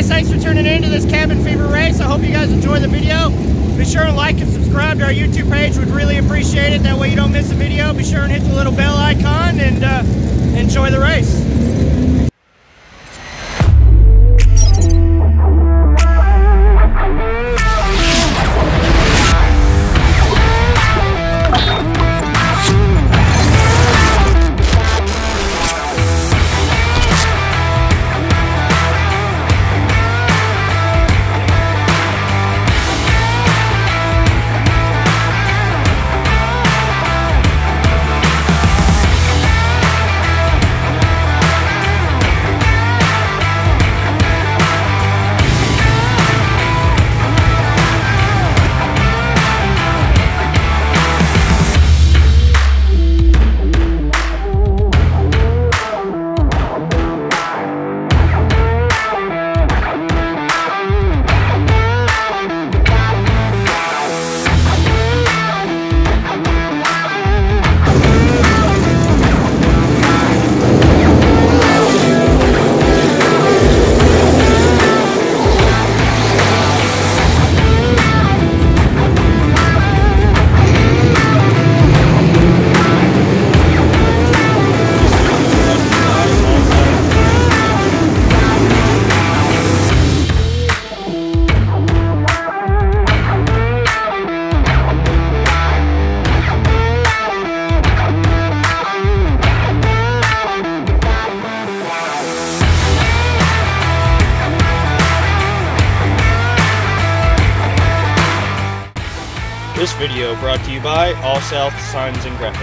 guys, thanks for tuning in to this Cabin Fever race. I hope you guys enjoy the video. Be sure to like and subscribe to our YouTube page. We'd really appreciate it. That way you don't miss a video. Be sure and hit the little bell icon and enjoy the race. This video brought to you by All South Signs and Graphics.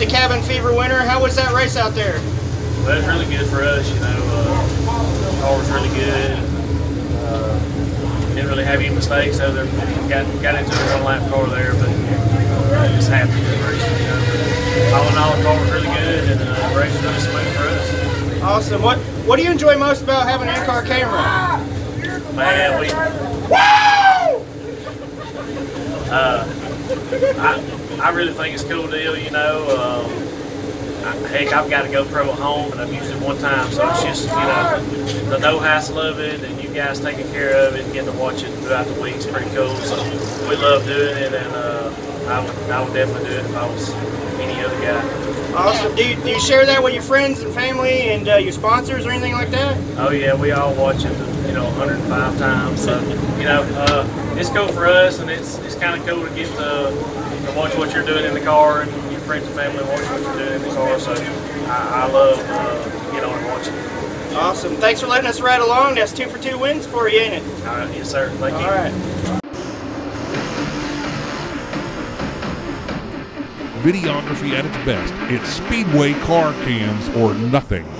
the Cabin Fever winner. How was that race out there? Well, it was really good for us, you know. The car was really good. Didn't really have any mistakes other than got into the one lap car there, but just happy to race, you know. All in all, the car was really good, and the race was really smooth for us. Awesome. What do you enjoy most about having an in-car camera? Man, I really think it's a cool deal, you know. Heck, I've got a GoPro at home, and I've used it one time, so it's just, you know, the no hassle of it, and you guys taking care of it and getting to watch it throughout the week is pretty cool. So we love doing it, and I would definitely do it if I was any other guy. Awesome. Do you share that with your friends and family and your sponsors or anything like that? Oh yeah, we all watch it, you know, 105 times. So, you know, it's cool for us, and it's kind of cool to get to watch what you're doing in the car, and your friends and family watch what you're doing in the car. So I love getting on and watching it. Awesome. Thanks for letting us ride along. That's 2 for 2 wins for you, ain't it? All right, yes, sir. Thank you. All right. Videography at its best. It's Speedway Car Cams or nothing.